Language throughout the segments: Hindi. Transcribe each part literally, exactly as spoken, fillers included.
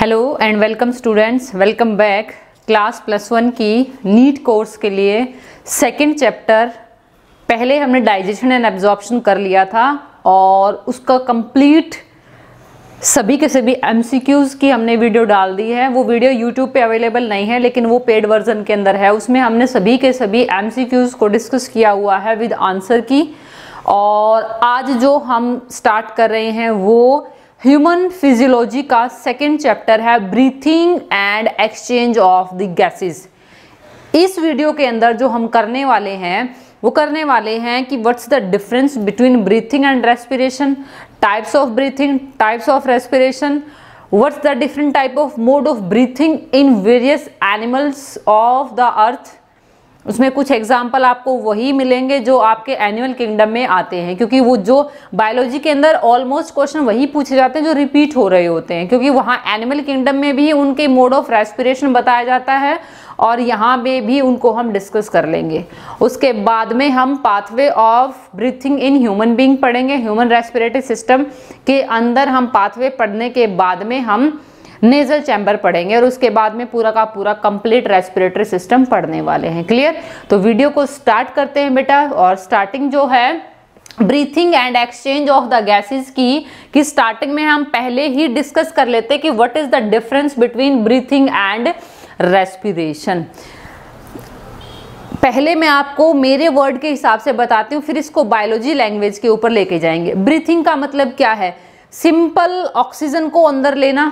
Hello and welcome students, welcome back. Class plus one की नीट कोर्स के लिए सेकंड चैप्टर, पहले हमने डाइजेशन एंड एब्जॉर्प्शन कर लिया था और उसका कंप्लीट सभी के सभी एमसीक्यूज़ की हमने वीडियो डाल दी है। वो वीडियो यूट्यूब पे अवेलेबल नहीं है लेकिन वो पेड वर्जन के अंदर है। उसमें हमने सभी के सभी एमसीक्यूज़ को डिस्कस किया हुआ है विद आंसर की। और आज जो हम स्टार्ट कर रहे हैं वो ह्यूमन फिजियोलॉजी का सेकेंड चैप्टर है, breathing and exchange of the gases. इस वीडियो के अंदर जो हम करने वाले हैं वो करने वाले हैं कि what's the difference between breathing and respiration, types of breathing, types of respiration, what's the different type of mode of breathing in various animals of the earth. उसमें कुछ एग्जाम्पल आपको वही मिलेंगे जो आपके एनिमल किंगडम में आते हैं, क्योंकि वो जो बायोलॉजी के अंदर ऑलमोस्ट क्वेश्चन वही पूछे जाते हैं जो रिपीट हो रहे होते हैं, क्योंकि वहाँ एनिमल किंगडम में भी उनके मोड ऑफ रेस्पिरेशन बताया जाता है और यहाँ पे भी उनको हम डिस्कस कर लेंगे। उसके बाद में हम pathway of breathing in human being पढ़ेंगे। ह्यूमन रेस्पिरेटरी सिस्टम के अंदर हम पाथवे पढ़ने के बाद में हम नेजल चैम्बर पढ़ेंगे और उसके बाद में पूरा का पूरा कंप्लीट रेस्पिरेटरी सिस्टम पढ़ने वाले हैं। क्लियर? तो वीडियो को स्टार्ट करते हैं बेटा। और स्टार्टिंग जो है breathing and exchange of the gases की, कि स्टार्टिंग में हम पहले ही डिस्कस कर लेते हैं कि what is the difference between breathing and respiration. पहले मैं आपको मेरे वर्ड के हिसाब से बताती हूँ, फिर इसको बायोलॉजी लैंग्वेज के ऊपर लेके जाएंगे। ब्रीथिंग का मतलब क्या है? सिंपल ऑक्सीजन को अंदर लेना,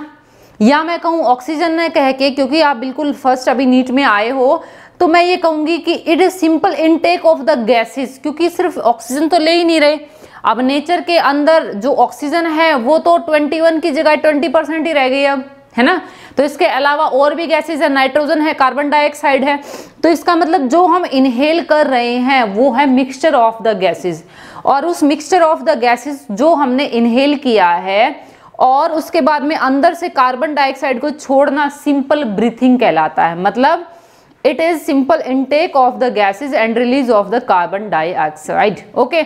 या मैं कहूँ ऑक्सीजन न कह के, क्योंकि आप बिल्कुल फर्स्ट अभी नीट में आए हो तो मैं ये कहूँगी कि it is simple intake of the gases, क्योंकि सिर्फ ऑक्सीजन तो ले ही नहीं रहे। अब नेचर के अंदर जो ऑक्सीजन है वो तो इक्कीस की जगह बीस परसेंट ही रह गई अब, है ना। तो इसके अलावा और भी गैसेज है, नाइट्रोजन है, कार्बन डाइऑक्साइड है। तो इसका मतलब जो हम इनहेल कर रहे हैं वो है मिक्सचर ऑफ द गैसेज, और उस मिक्सचर ऑफ द गैसेज जो हमने इनहेल किया है और उसके बाद में अंदर से कार्बन डाइऑक्साइड को छोड़ना सिंपल ब्रीथिंग कहलाता है। मतलब it is simple intake of the gases and release of the carbon dioxide. Okay,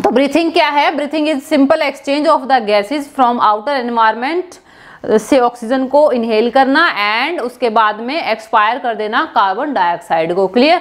तो ब्रीथिंग क्या है? Breathing is simple exchange of the gases from outer environment से ऑक्सीजन को इनहेल करना एंड उसके बाद में एक्सपायर कर देना कार्बन डाइऑक्साइड को। क्लियर?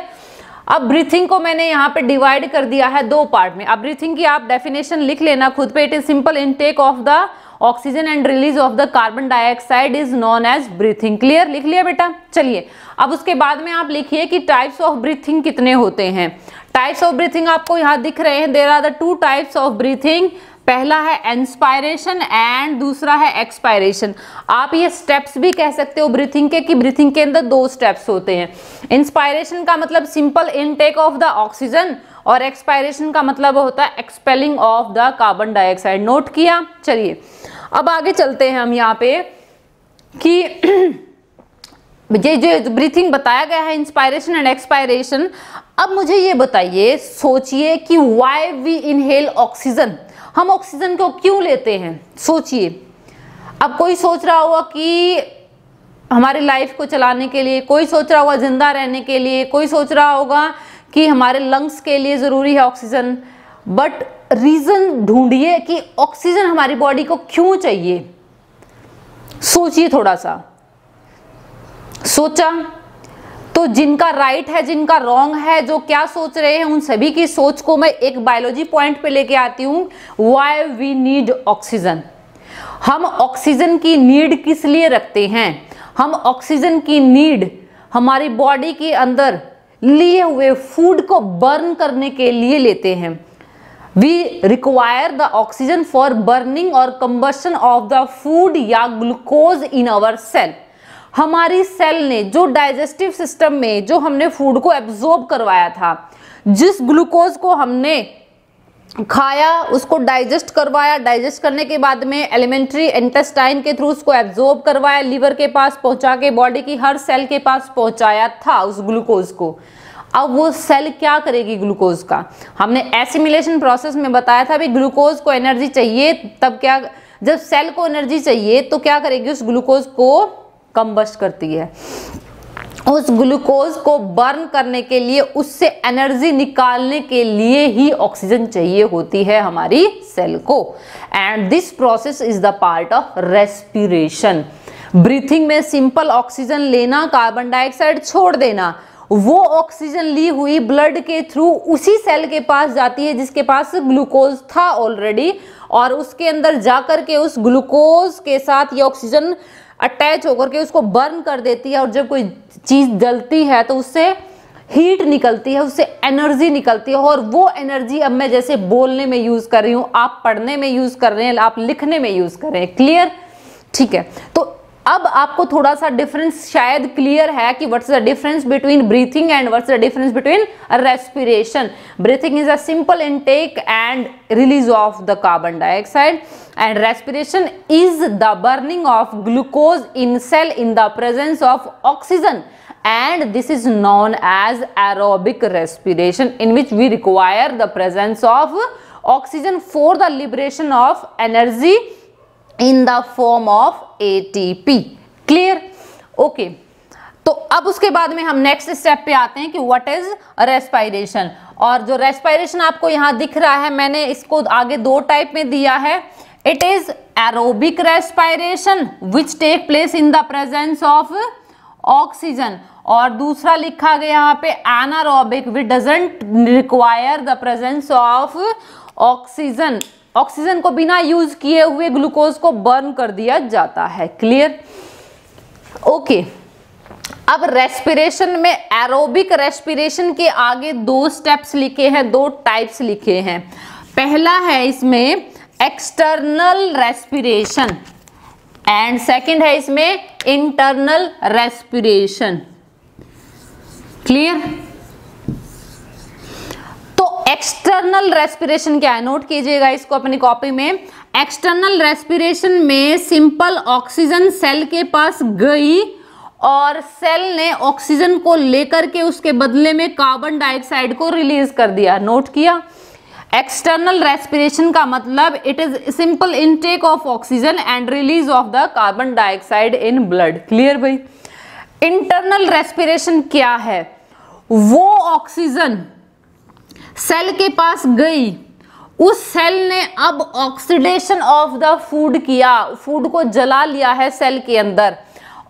अब ब्रीथिंग को मैंने यहाँ पे डिवाइड कर दिया है दो पार्ट में। अब ब्रीथिंग की आप डेफिनेशन लिख लेना खुद पे। It is simple intake of the oxygen and release of the carbon dioxide is known as breathing. Clear? लिख लिया बेटा? चलिए, अब उसके बाद में आप लिखिए कि टाइप्स ऑफ ब्रीथिंग कितने होते हैं। टाइप्स ऑफ ब्रीथिंग आपको यहाँ दिख रहे हैं। There are the two types of breathing. पहला है इंस्पायरेशन एंड दूसरा है एक्सपायरेशन। आप ये स्टेप्स भी कह सकते हो ब्रीथिंग के, कि ब्रीथिंग के अंदर दो स्टेप्स होते हैं। इंस्पायरेशन का मतलब simple intake of the oxygen और एक्सपायरेशन का मतलब होता है expelling of the carbon dioxide. Note किया? चलिए, अब आगे चलते हैं हम यहाँ पे कि ये जो ब्रीथिंग बताया गया है, इंस्पायरेशन एंड एक्सपायरेशन। अब मुझे ये बताइए, सोचिए कि व्हाई वी इनहेल ऑक्सीजन, हम ऑक्सीजन को क्यों लेते हैं? सोचिए। अब कोई सोच रहा होगा कि हमारे लाइफ को चलाने के लिए, कोई सोच रहा होगा जिंदा रहने के लिए, कोई सोच रहा होगा कि हमारे लंग्स के लिए ज़रूरी है ऑक्सीजन। बट रीज़न ढूंढिए कि ऑक्सीजन हमारी बॉडी को क्यों चाहिए। सोचिए थोड़ा सा। सोचा? तो जिनका राइट है, जिनका रॉन्ग है, जो क्या सोच रहे हैं, उन सभी की सोच को मैं एक बायोलॉजी पॉइंट पे लेके आती हूँ। व्हाई वी नीड ऑक्सीजन, हम ऑक्सीजन की नीड किस लिए रखते हैं? हम ऑक्सीजन की नीड हमारी बॉडी के अंदर लिए हुए फूड को बर्न करने के लिए लेते हैं। We require the oxygen for burning और कंबशन ऑफ द फूड या ग्लूकोज इन आवर सेल। हमारी सेल ने जो डाइजेस्टिव सिस्टम में जो हमने फूड को एब्जॉर्ब करवाया था, जिस ग्लूकोज को हमने खाया, उसको डाइजेस्ट करवाया, डाइजेस्ट करने के बाद में एलिमेंट्री इंटेस्टाइन के थ्रू उसको एब्जॉर्ब करवाया, लीवर के पास पहुंचा के बॉडी की हर सेल के पास पहुंचाया था उस ग्लूकोज को। अब वो सेल क्या करेगी ग्लूकोज का? हमने एसिमिलेशन प्रोसेस में बताया था भी ग्लूकोज को एनर्जी चाहिए, तब क्या, जब सेल को एनर्जी चाहिए तो क्या करेगी? उस ग्लूकोज को कंबस्ट करती है। उस ग्लूकोज को बर्न करने के लिए, उससे एनर्जी निकालने के लिए ही ऑक्सीजन चाहिए होती है हमारी सेल को। And this process is the part of respiration. Breathing में सिंपल ऑक्सीजन लेना, कार्बन डाइऑक्साइड छोड़ देना, वो ऑक्सीजन ली हुई ब्लड के थ्रू उसी सेल के पास जाती है जिसके पास ग्लूकोज था ऑलरेडी, और उसके अंदर जाकर के उस ग्लूकोज के साथ ये ऑक्सीजन अटैच होकर के उसको बर्न कर देती है। और जब कोई चीज़ जलती है तो उससे हीट निकलती है, उससे एनर्जी निकलती है, और वो एनर्जी अब मैं जैसे बोलने में यूज़ कर रही हूँ, आप पढ़ने में यूज़ कर रहे हैं, आप लिखने में यूज़ कर रहे हैं। क्लियर? ठीक है, तो अब आपको थोड़ा सा डिफरेंस शायद क्लियर है कि what's the difference between breathing and what's the difference between respiration. Breathing is a simple intake and release of the carbon dioxide, and respiration is the burning of glucose in cell in the presence of oxygen, and this is known as aerobic respiration in which we require the presence of oxygen for the liberation of energy in the form of A T P. clear? okay, तो अब उसके बाद में हम नेक्स्ट स्टेप पे आते हैं कि व्हाट इज रेस्पिरेशन। और जो रेस्पिरेशन आपको यहाँ दिख रहा है, मैंने इसको आगे दो टाइप में दिया है। It is aerobic respiration which take place in the presence of oxygen, और दूसरा लिखा गया यहाँ पे anaerobic which doesn't require the presence of oxygen. Oxygen को बिना यूज किए हुए ग्लूकोज को बर्न कर दिया जाता है। क्लियर? ओके, अब रेस्पिरेशन में एरोबिक रेस्पिरेशन के आगे दो स्टेप्स लिखे हैं, दो टाइप्स लिखे हैं। पहला है इसमें एक्सटर्नल रेस्पिरेशन एंड सेकेंड है इसमें इंटरनल रेस्पिरेशन। क्लियर? तो एक्सटर्नल रेस्पिरेशन क्या है, नोट कीजिएगा इसको अपनी कॉपी में। एक्सटर्नल रेस्पिरेशन में सिंपल ऑक्सीजन सेल के पास गई और सेल ने ऑक्सीजन को लेकर के उसके बदले में कार्बन डाइऑक्साइड को रिलीज कर दिया। नोट किया? एक्सटर्नल रेस्पिरेशन का मतलब it is simple intake of oxygen and release of the carbon dioxide in blood. Clear भाई? इंटरनल रेस्पिरेशन क्या है, वो ऑक्सीजन सेल के पास गई, उस सेल ने अब ऑक्सीडेशन ऑफ द फूड किया, फूड को जला लिया है सेल के अंदर,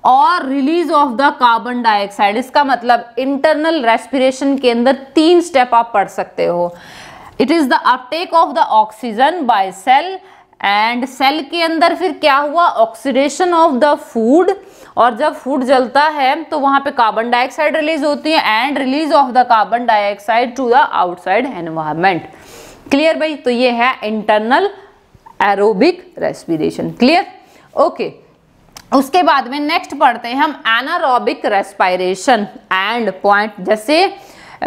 और release of the carbon dioxide. इसका मतलब इंटरनल रेस्पिरेशन के अंदर तीन स्टेप आप पढ़ सकते हो। It is the uptake of the oxygen by cell, and cell के अंदर फिर क्या हुआ, ऑक्सीडेशन ऑफ द फूड, और जब फूड जलता है तो वहां पे कार्बन डाइऑक्साइड रिलीज होती है, and release of the carbon dioxide to the outside environment. Clear भाई? तो ये है internal aerobic respiration. Clear? Okay, उसके बाद में नेक्स्ट पढ़ते हैं हम एनारोबिक रेस्पिरेशन एंड पॉइंट। जैसे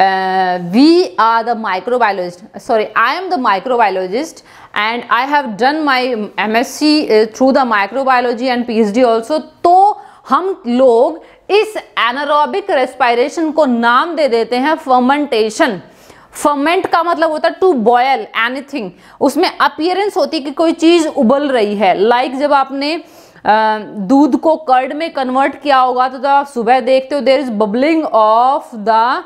Uh, we are the microbiologist, sorry, I am the microbiologist and I have done my M S c uh, through the microbiology and P h D also, तो हम लोग इस एनारोबिक रेस्पिरेशन को नाम दे देते हैं फर्मेंटेशन। फर्मेंट का मतलब होता है टू बॉयल एनीथिंग, उसमें अपीयरेंस होती है कि कोई चीज़ उबल रही है। लाइक like जब आपने uh, दूध को कर्ड में कन्वर्ट किया होगा तो जब आप सुबह देखते हो there is bubbling of the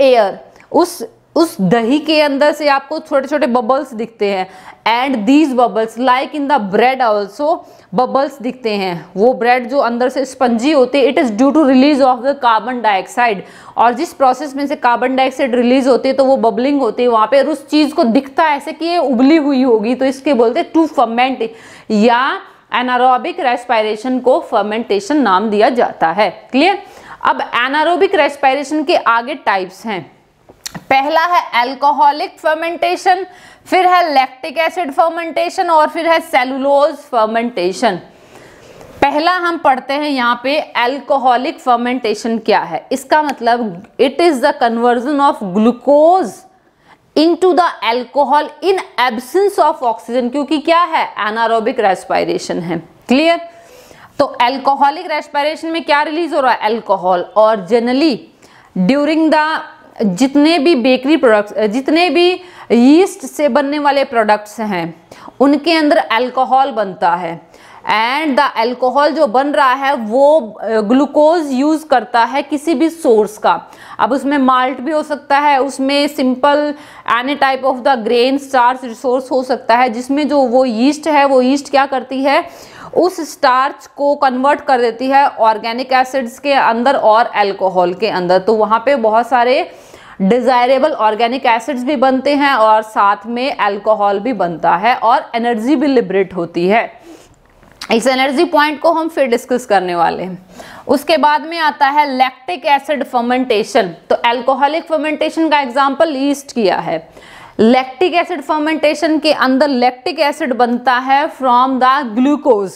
air, उस उस दही के अंदर से आपको छोटे छोटे बबल्स दिखते हैं। And these bubbles like in the bread also bubbles दिखते हैं, वो ब्रेड जो अंदर से स्पंजी होती है, it is due to release of the carbon dioxide. और जिस प्रोसेस में से कार्बन डाइऑक्साइड रिलीज होती है तो वो बबलिंग होती है वहाँ पे, और उस चीज़ को दिखता है ऐसे कि ये उबली हुई होगी, तो इसके बोलते हैं टू फर्मेंट, या एनारोबिक रेस्पिरेशन को फर्मेंटेशन नाम दिया जाता है। क्लियर? अब एनारोबिक रेस्पिरेशन के आगे टाइप्स हैं। पहला है अल्कोहलिक फर्मेंटेशन, फिर है लैक्टिक एसिड फर्मेंटेशन, और फिर है सेलुलोज फर्मेंटेशन। पहला हम पढ़ते हैं यहाँ पे अल्कोहलिक फर्मेंटेशन क्या है। इसका मतलब it is the conversion of glucose into the alcohol in absence of oxygen, क्योंकि क्या है, एनारोबिक रेस्पिरेशन है। क्लियर? तो अल्कोहलिक रेस्पिरेशन में क्या रिलीज हो रहा है, अल्कोहल। और जनरली ड्यूरिंग द जितने भी बेकरी प्रोडक्ट्स, जितने भी यीस्ट से बनने वाले प्रोडक्ट्स हैं, उनके अंदर अल्कोहल बनता है। एंड द अल्कोहल जो बन रहा है वो ग्लूकोज यूज़ करता है किसी भी सोर्स का। अब उसमें माल्ट भी हो सकता है, उसमें simple any type of the grain starch resource हो सकता है, जिसमें जो वो यीस्ट है वो यीस्ट क्या करती है उस स्टार्च को कन्वर्ट कर देती है ऑर्गेनिक एसिड्स के अंदर और अल्कोहल के अंदर। तो वहाँ पे बहुत सारे डिज़ायरेबल ऑर्गेनिक एसिड्स भी बनते हैं और साथ में अल्कोहल भी बनता है और एनर्जी भी लिबरेट होती है। इस एनर्जी पॉइंट को हम फिर डिस्कस करने वाले हैं। उसके बाद में आता है लैक्टिक एसिड फर्मेंटेशन। तो अल्कोहलिक फर्मेंटेशन का एग्जाम्पल यीस्ट किया है। लैक्टिक एसिड फर्मेंटेशन के अंदर लैक्टिक एसिड बनता है फ्रॉम द ग्लूकोज,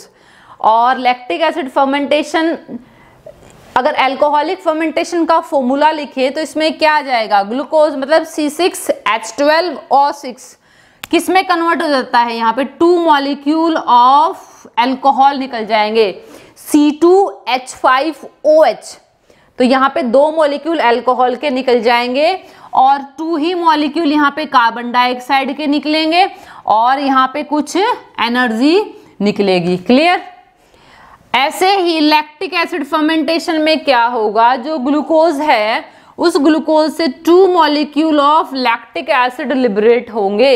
और लैक्टिक एसिड फर्मेंटेशन, अगर अल्कोहलिक फर्मेंटेशन का फॉर्मूला लिखे तो इसमें क्या आ जाएगा, ग्लूकोज मतलब C six H twelve O six किस में कन्वर्ट हो जाता है, यहाँ पे टू मॉलिक्यूल ऑफ अल्कोहल निकल जाएंगे C two H five O H. तो यहाँ पे दो मॉलिक्यूल अल्कोहल के निकल जाएंगे और टू ही मॉलिक्यूल यहाँ पे कार्बन डाइऑक्साइड के निकलेंगे और यहाँ पे कुछ एनर्जी निकलेगी। क्लियर। ऐसे ही लैक्टिक एसिड फर्मेंटेशन में क्या होगा, जो ग्लूकोज है उस ग्लूकोज से two molecule of lactic acid liberate होंगे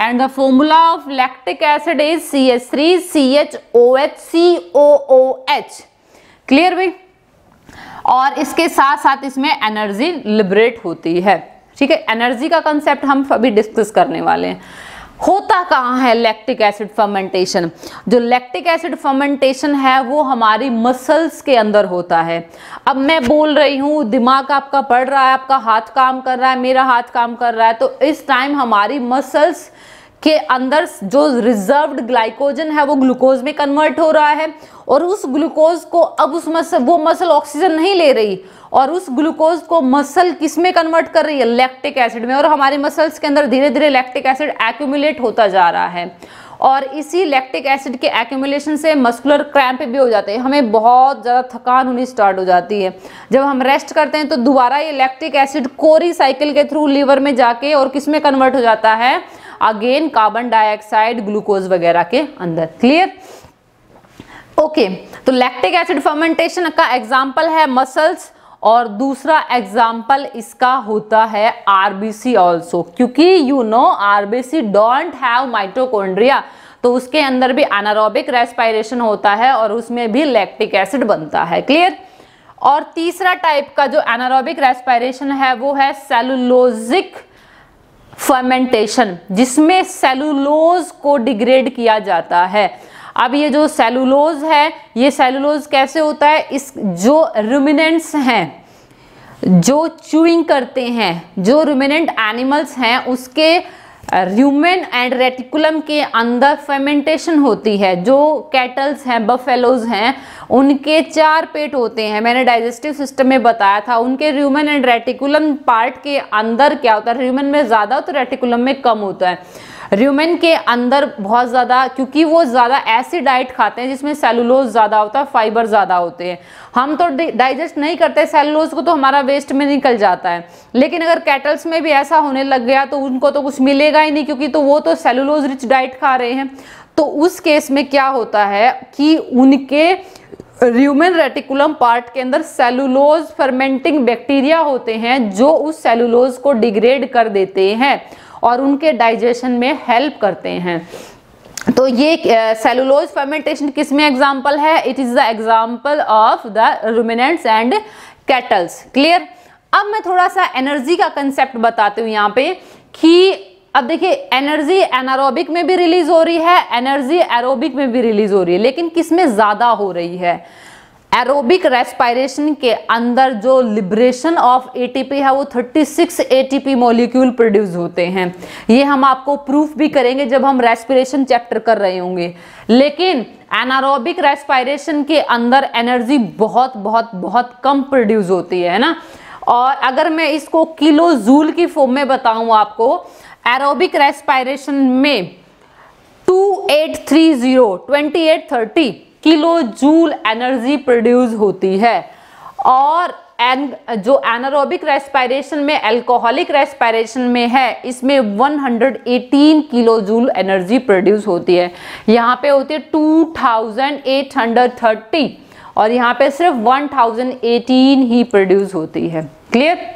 and the formula of lactic acid is C H three C H O H C O O H. Clear भाई। और इसके साथ साथ इसमें एनर्जी लिबरेट होती है। ठीक है, एनर्जी का कंसेप्ट हम अभी डिस्कस करने वाले हैं। होता कहाँ है लैक्टिक एसिड फर्मेंटेशन? जो लैक्टिक एसिड फर्मेंटेशन है वो हमारी मसल्स के अंदर होता है। अब मैं बोल रही हूँ, दिमाग आपका पढ़ रहा है, आपका हाथ काम कर रहा है, मेरा हाथ काम कर रहा है, तो इस टाइम हमारी मसल्स के अंदर जो रिजर्व्ड ग्लाइकोजन है वो ग्लूकोज में कन्वर्ट हो रहा है और उस ग्लूकोज को अब उस मसल वो मसल ऑक्सीजन नहीं ले रही और उस ग्लूकोज को मसल किस में कन्वर्ट कर रही है, लैक्टिक एसिड में। और हमारे मसल्स के अंदर धीरे धीरे लैक्टिक एसिड एक्यूमुलेट होता जा रहा है और इसी लैक्टिक एसिड के एक्यूमुलेशन से मस्कुलर क्रैम्प भी हो जाते हैं, हमें बहुत ज़्यादा थकान होनी स्टार्ट हो जाती है। जब हम रेस्ट करते हैं तो दोबारा ये लैक्टिक एसिड कोरी साइकिल के थ्रू लीवर में जाके और किस में कन्वर्ट हो जाता है, अगेन कार्बन डाइऑक्साइड ग्लूकोज वगैरह के अंदर। क्लियर। ओके okay, तो लैक्टिक एसिड फर्मेंटेशन का एग्जाम्पल है मसल्स और दूसरा एग्जाम्पल इसका होता है आरबीसी ऑल्सो, क्योंकि you know RBC don't have mitochondria, तो उसके अंदर भी एनारोबिक रेस्पिरेशन होता है और उसमें भी लैक्टिक एसिड बनता है। क्लियर। और तीसरा टाइप का जो एनारोबिक रेस्पिरेशन है वो है सेलुलोजिक फर्मेंटेशन, जिसमें सेलुलोज को डिग्रेड किया जाता है। अब ये जो सेलुलोज है, ये सेलुलोज कैसे होता है, इस जो रूमिनेंट्स हैं, जो च्यूइंग करते हैं, जो रूमिनेंट एनिमल्स हैं, उसके र्यूमेन एंड रेटिकुलम के अंदर फर्मेंटेशन होती है। जो कैटल्स हैं, बफेलोज हैं, उनके चार पेट होते हैं, मैंने डाइजेस्टिव सिस्टम में बताया था। उनके र्यूमेन एंड रेटिकुलम पार्ट के अंदर क्या होता है, र्यूमेन में ज़्यादा तो रेटिकुलम में कम होता है। र्यूमेन के अंदर बहुत ज़्यादा, क्योंकि वो ज़्यादा ऐसी डाइट खाते हैं जिसमें सेलुलोज ज़्यादा होता है, फाइबर ज़्यादा होते हैं। हम तो डाइजेस्ट नहीं करते सेलुलोज को, तो हमारा वेस्ट में निकल जाता है। लेकिन अगर कैटल्स में भी ऐसा होने लग गया तो उनको तो कुछ मिलेगा ही नहीं, क्योंकि तो वो तो सेलुलोज रिच डाइट खा रहे हैं। तो उस केस में क्या होता है कि उनके र्यूमेन रेटिकुलम पार्ट के अंदर सेलुलोज फर्मेंटिंग बैक्टीरिया होते हैं जो उस सेलुलोज को डिग्रेड कर देते हैं और उनके डाइजेशन में हेल्प करते हैं। तो ये सेलुलोज फर्मेंटेशन किस में एग्जाम्पल है, it is the example of the ruminants and cattles. Clear. अब मैं थोड़ा सा एनर्जी का कंसेप्ट बताती हूँ यहाँ पे कि अब देखिए, एनर्जी एनारोबिक में भी रिलीज हो रही है, एनर्जी एरोबिक में भी रिलीज हो रही है, लेकिन किस में ज़्यादा हो रही है। एरोबिक रेस्पिरेशन के अंदर जो लिब्रेशन ऑफ एटीपी है वो thirty six ATP molecule produce होते हैं। ये हम आपको प्रूफ भी करेंगे जब हम रेस्पिरेशन चैप्टर कर रहे होंगे। लेकिन एनारोबिक रेस्पिरेशन के अंदर एनर्जी बहुत बहुत बहुत कम प्रोड्यूस होती है ना। और अगर मैं इसको किलो जूल की फॉर्म में बताऊँ आपको, एरोबिक रेस्पिरेशन में अट्ठाईस तीस अट्ठाईस तीस किलो जूल एनर्जी प्रोड्यूस होती है और जो एनारोबिक रेस्पिरेशन में अल्कोहलिक रेस्पिरेशन में है इसमें एक सौ अठारह किलो जूल एनर्जी प्रोड्यूस होती है। यहाँ पे होती है अट्ठाईस सौ तीस और यहाँ पे सिर्फ एक हज़ार अठारह ही प्रोड्यूस होती है। क्लियर?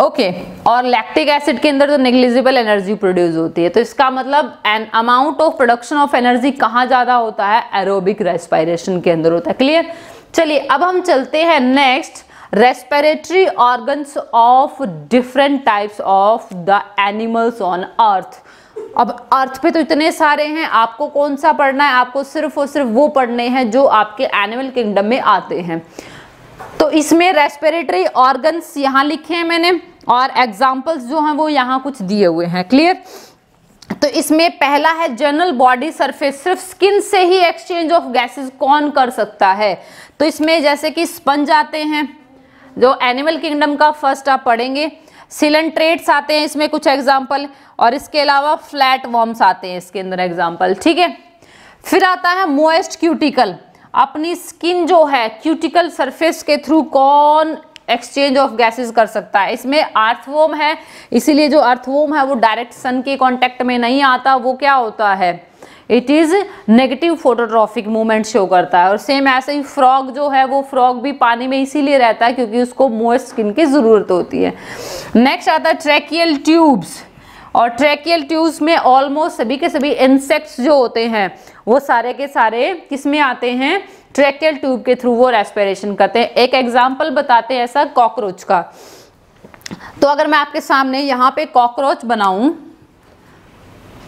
Okay okay. और लैक्टिक एसिड के अंदर तो नेग्लिजिबल एनर्जी प्रोड्यूस होती है। तो इसका मतलब an amount of production of energy कहाँ ज़्यादा होता है? एरोबिक रेस्पिरेशन के अंदर होता है। क्लियर? चलिए अब हम चलते हैं next, respiratory organs of different types of the animals on earth. अब अर्थ पे तो इतने सारे हैं, आपको कौन सा पढ़ना है? आपको सिर्फ और सिर्फ वो पढ़ने हैं जो आपके एनिमल किंगडम में आते हैं। तो इसमें रेस्पिरेटरी ऑर्गन्स यहाँ लिखे हैं मैंने और एग्जाम्पल्स जो हैं वो यहाँ कुछ दिए हुए हैं। क्लियर? तो इसमें पहला है जनरल बॉडी सरफेस, सिर्फ स्किन से ही एक्सचेंज ऑफ गैसेस कौन कर सकता है? तो इसमें जैसे कि स्पंज आते हैं जो एनिमल किंगडम का फर्स्ट आप पढ़ेंगे, सिलेंट्रेट्स आते हैं इसमें कुछ एग्जांपल, और इसके अलावा फ्लैट वॉर्म्स आते हैं इसके अंदर एग्जांपल। ठीक है, फिर आता है मोएस्ट क्यूटिकल, अपनी स्किन जो है क्यूटिकल सरफेस के थ्रू कौन एक्सचेंज ऑफ गैसेस कर सकता है? इसमें अर्थवॉर्म है, इसीलिए जो अर्थवॉर्म है वो डायरेक्ट सन के कांटेक्ट में नहीं आता, वो क्या होता है? It is negative phototrophic movement show करता है। और सेम ऐसे ही फ्रॉग जो है वो फ्रॉग भी पानी में इसीलिए रहता है क्योंकि उसको मोइस्ट स्किन की ज़रूरत होती है। नेक्स्ट आता है ट्रैकियल ट्यूब्स, और ट्रैकियल ट्यूब्स में ऑलमोस्ट सभी के सभी इंसेक्ट्स जो होते हैं वो सारे के सारे किस में आते हैं? ट्रैकियल ट्यूब के थ्रू वो रेस्पिरेशन करते हैं। एक एग्जाम्पल बताते हैं ऐसा कॉकरोच का। तो अगर मैं आपके सामने यहाँ पे कॉकरोच बनाऊं,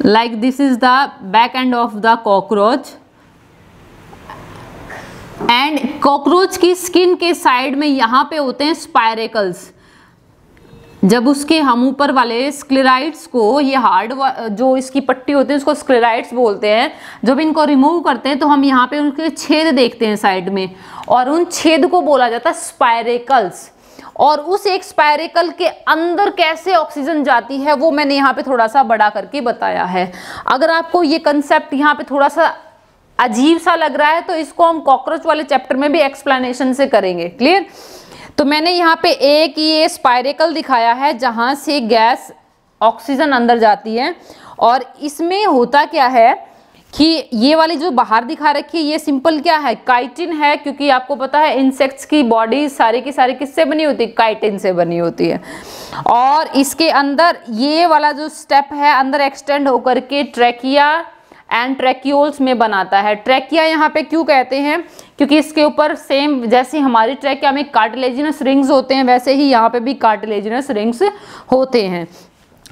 like this is the back end of the cockroach, and cockroach की स्किन के साइड में यहाँ पे होते हैं स्पायरेकल्स। जब उसके हम ऊपर वाले स्क्लेराइट्स को, ये हार्ड जो इसकी पट्टी होती है उसको स्क्लेराइट्स बोलते हैं, जब इनको रिमूव करते हैं तो हम यहाँ पे उनके छेद देखते हैं साइड में, और उन छेद को बोला जाता है स्पायरेकल्स। और उस एक स्पायरेकल के अंदर कैसे ऑक्सीजन जाती है वो मैंने यहाँ पे थोड़ा सा बड़ा करके बताया है। अगर आपको ये कंसेप्ट यहाँ पे थोड़ा सा अजीब सा लग रहा है तो इसको हम कॉकरोच वाले चैप्टर में भी एक्सप्लेनेशन से करेंगे। क्लियर? तो मैंने यहाँ पे एक ये स्पायरेकल दिखाया है जहाँ से गैस ऑक्सीजन अंदर जाती है, और इसमें होता क्या है कि ये वाली जो बाहर दिखा रखी है ये सिंपल क्या है? काइटिन है, क्योंकि आपको पता है इंसेक्ट्स की बॉडी सारी की सारी किससे बनी होती है? काइटिन से बनी होती है। और इसके अंदर ये वाला जो स्टेप है अंदर एक्सटेंड होकर के ट्रैकिया एंड ट्रैकियोल्स में बनाता है। ट्रैकिया यहाँ पे क्यों कहते हैं? क्योंकि इसके ऊपर सेम जैसे हमारी ट्रैकिया में कार्टिलेजिनस रिंग्स होते हैं वैसे ही यहाँ पे भी कार्टिलेजिनस रिंग्स होते हैं।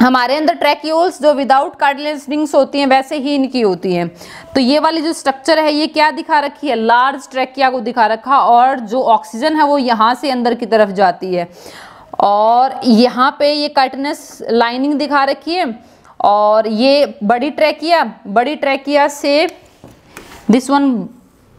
हमारे अंदर ट्रैकियोल्स जो विदाउट कार्टिलेजिनस रिंग्स होती हैं वैसे ही इनकी होती हैं। तो ये वाली जो स्ट्रक्चर है ये क्या दिखा रखी है? लार्ज ट्रैकिया को दिखा रखा, और जो ऑक्सीजन है वो यहाँ से अंदर की तरफ जाती है, और यहाँ पे ये कार्टिलेजिनस लाइनिंग दिखा रखी है, और ये बड़ी ट्रैकिया, बड़ी ट्रैकिया से this one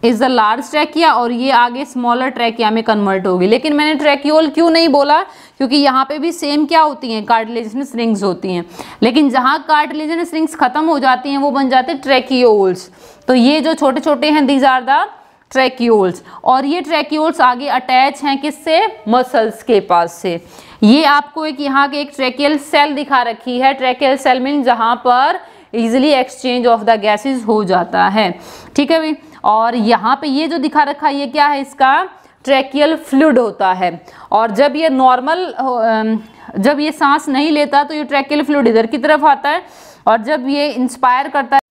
is the large trachea, और ये आगे स्मॉलर ट्रैकिया में कन्वर्ट होगी। लेकिन मैंने ट्रैकियोल क्यों नहीं बोला? क्योंकि यहाँ पे भी सेम क्या होती हैं? कार्टिलेजिनस रिंग्स होती हैं, लेकिन जहाँ कार्टिलेजिनस रिंग्स खत्म हो जाती हैं वो बन जाते हैं ट्रैकियोल्स। तो ये जो छोटे छोटे हैं दीज आर द ट्रैकियोल्स, और ये ट्रैकियोल्स आगे अटैच हैं किससे? मसल्स के पास से। ये आपको एक यहाँ के एक ट्रैकियल सेल दिखा रखी है, ट्रैकियल सेल मीन जहाँ पर easily exchange of the gases हो जाता है। ठीक है भाई, और यहाँ पे ये जो दिखा रखा है ये क्या है? इसका ट्रैकियल फ्लूइड होता है, और जब ये नॉर्मल जब ये सांस नहीं लेता तो ये ट्रैकियल फ्लूइड इधर की तरफ आता है, और जब ये इंस्पायर करता है